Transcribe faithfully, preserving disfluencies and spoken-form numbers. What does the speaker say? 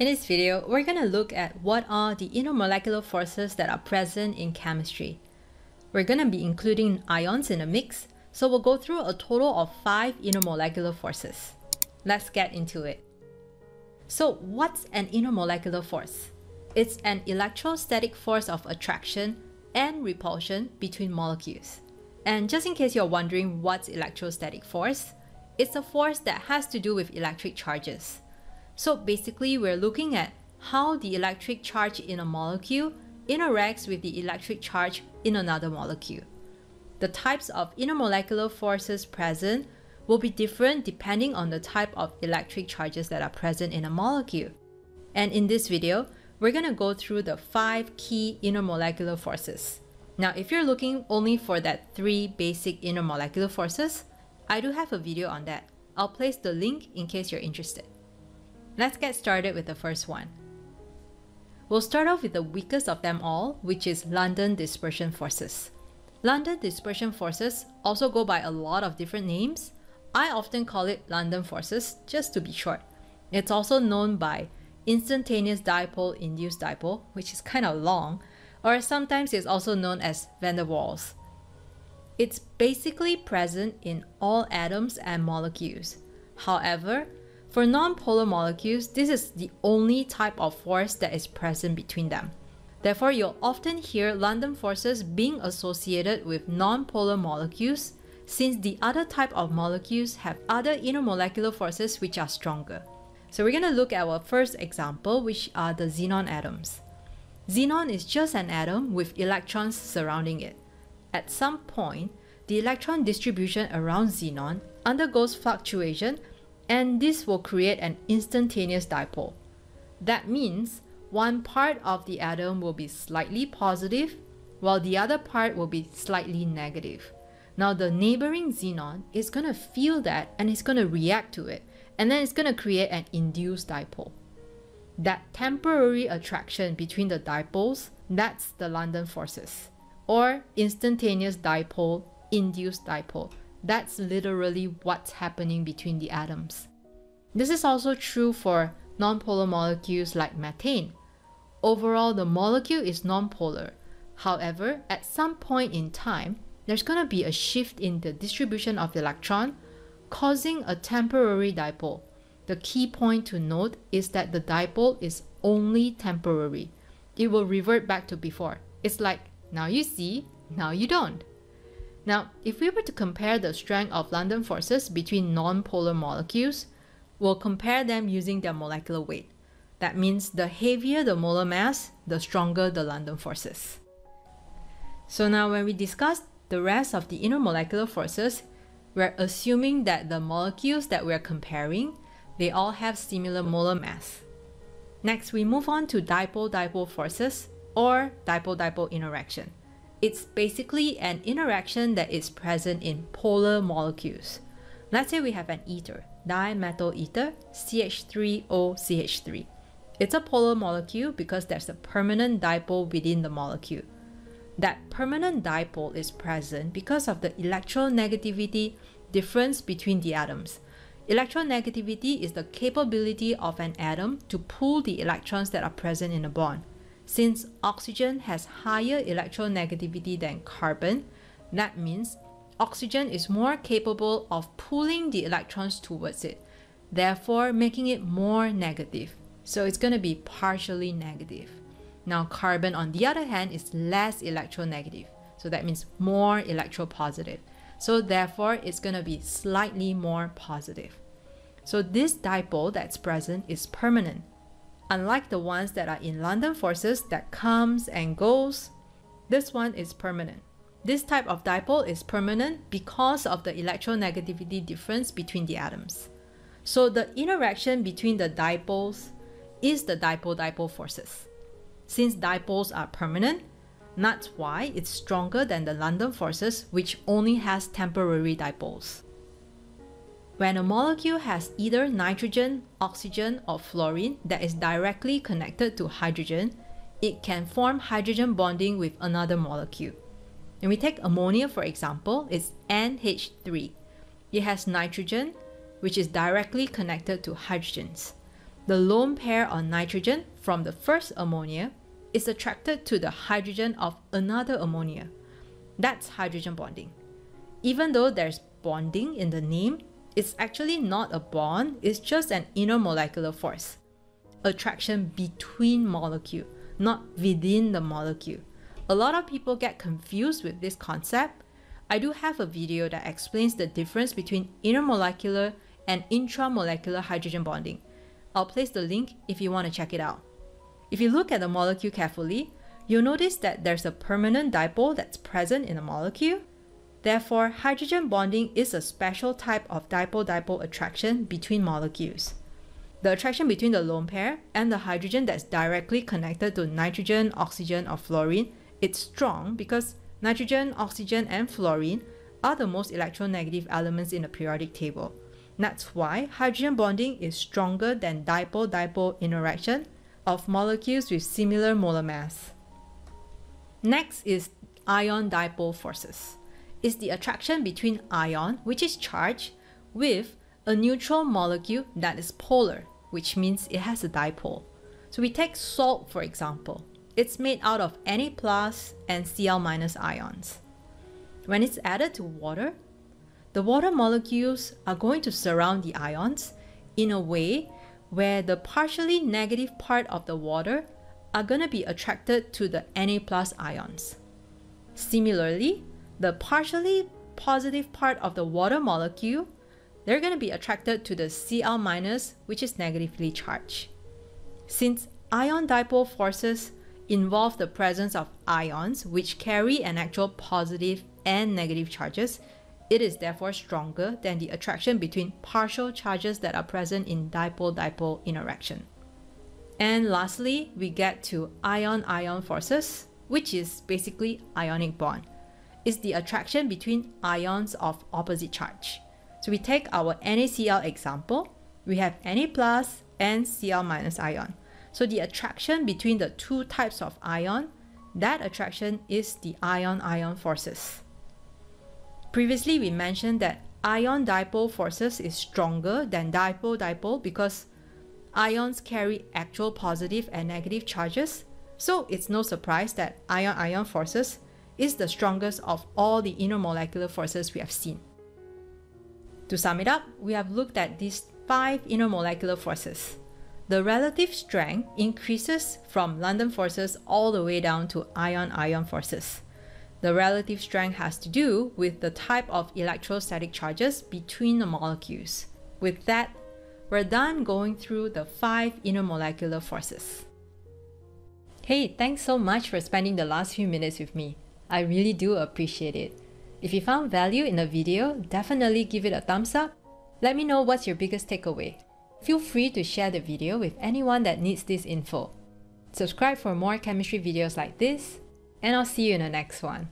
In this video, we're going to look at what are the intermolecular forces that are present in chemistry. We're going to be including ions in the mix, so we'll go through a total of five intermolecular forces. Let's get into it. So what's an intermolecular force? It's an electrostatic force of attraction and repulsion between molecules. And just in case you're wondering what's electrostatic force, it's a force that has to do with electric charges. So basically, we're looking at how the electric charge in a molecule interacts with the electric charge in another molecule. The types of intermolecular forces present will be different depending on the type of electric charges that are present in a molecule. And in this video, we're going to go through the five key intermolecular forces. Now, if you're looking only for that three basic intermolecular forces, I do have a video on that. I'll place the link in case you're interested. Let's get started with the first one. We'll start off with the weakest of them all, which is London dispersion forces. London dispersion forces also go by a lot of different names. I often call it London forces, just to be short. It's also known by instantaneous dipole-induced dipole, which is kind of long, or sometimes it's also known as van der Waals. It's basically present in all atoms and molecules. However, for non-polar molecules, this is the only type of force that is present between them. Therefore, you'll often hear London forces being associated with non-polar molecules, since the other type of molecules have other intermolecular forces which are stronger. So we're going to look at our first example, which are the xenon atoms. Xenon is just an atom with electrons surrounding it. At some point, the electron distribution around xenon undergoes fluctuation, and this will create an instantaneous dipole. That means one part of the atom will be slightly positive, while the other part will be slightly negative. Now the neighboring xenon is going to feel that and it's going to react to it, and then it's going to create an induced dipole. That temporary attraction between the dipoles, that's the London forces, or instantaneous dipole, induced dipole. That's literally what's happening between the atoms. This is also true for nonpolar molecules like methane. Overall, the molecule is nonpolar. However, at some point in time, there's going to be a shift in the distribution of the electron, causing a temporary dipole. The key point to note is that the dipole is only temporary. It will revert back to before. It's like, now you see, now you don't. Now, if we were to compare the strength of London forces between non-polar molecules, we'll compare them using their molecular weight. That means the heavier the molar mass, the stronger the London forces. So now when we discuss the rest of the intermolecular forces, we're assuming that the molecules that we're comparing, they all have similar molar mass. Next, we move on to dipole-dipole forces or dipole-dipole interaction. It's basically an interaction that is present in polar molecules. Let's say we have an ether, dimethyl ether, C H three O C H three. It's a polar molecule because there's a permanent dipole within the molecule. That permanent dipole is present because of the electronegativity difference between the atoms. Electronegativity is the capability of an atom to pull the electrons that are present in a bond. Since oxygen has higher electronegativity than carbon, that means oxygen is more capable of pulling the electrons towards it, therefore making it more negative. So it's going to be partially negative. Now carbon, on the other hand, is less electronegative, so that means more electropositive. So therefore, it's going to be slightly more positive. So this dipole that's present is permanent. Unlike the ones that are in London forces that comes and goes, this one is permanent. This type of dipole is permanent because of the electronegativity difference between the atoms. So the interaction between the dipoles is the dipole-dipole forces. Since dipoles are permanent, that's why it's stronger than the London forces, which only has temporary dipoles. When a molecule has either nitrogen, oxygen, or fluorine that is directly connected to hydrogen, it can form hydrogen bonding with another molecule. And we take ammonia for example, it's N H three. It has nitrogen, which is directly connected to hydrogens. The lone pair of nitrogen from the first ammonia is attracted to the hydrogen of another ammonia. That's hydrogen bonding. Even though there's bonding in the name, it's actually not a bond, it's just an intermolecular force. Attraction between molecule, not within the molecule. A lot of people get confused with this concept. I do have a video that explains the difference between intermolecular and intramolecular hydrogen bonding. I'll place the link if you want to check it out. If you look at the molecule carefully, you'll notice that there's a permanent dipole that's present in the molecule. Therefore, hydrogen bonding is a special type of dipole-dipole attraction between molecules. The attraction between the lone pair and the hydrogen that's directly connected to nitrogen, oxygen, or fluorine, it's strong because nitrogen, oxygen, and fluorine are the most electronegative elements in the periodic table. That's why hydrogen bonding is stronger than dipole-dipole interaction of molecules with similar molar mass. Next is ion dipole forces. It's the attraction between ion, which is charged, with a neutral molecule that is polar, which means it has a dipole. So we take salt, for example. It's made out of Na+ and Cl- ions. When it's added to water, the water molecules are going to surround the ions in a way where the partially negative part of the water are going to be attracted to the Na+ ions. Similarly, the partially positive part of the water molecule, they're going to be attracted to the Cl-, which is negatively charged. Since ion dipole forces involve the presence of ions which carry an actual positive and negative charges, it is therefore stronger than the attraction between partial charges that are present in dipole-dipole interaction. And lastly, we get to ion-ion forces, which is basically ionic bond. Is the attraction between ions of opposite charge. So we take our NaCl example, we have Na+ and Cl- ion. So the attraction between the two types of ion, that attraction is the ion-ion forces. Previously we mentioned that ion dipole forces is stronger than dipole-dipole because ions carry actual positive and negative charges, so it's no surprise that ion-ion forces is the strongest of all the intermolecular forces we have seen. To sum it up, we have looked at these five intermolecular forces. The relative strength increases from London forces all the way down to ion-ion forces. The relative strength has to do with the type of electrostatic charges between the molecules. With that, we're done going through the five intermolecular forces. Hey, thanks so much for spending the last few minutes with me. I really do appreciate it. If you found value in the video, definitely give it a thumbs up. Let me know what's your biggest takeaway. Feel free to share the video with anyone that needs this info. Subscribe for more chemistry videos like this, and I'll see you in the next one.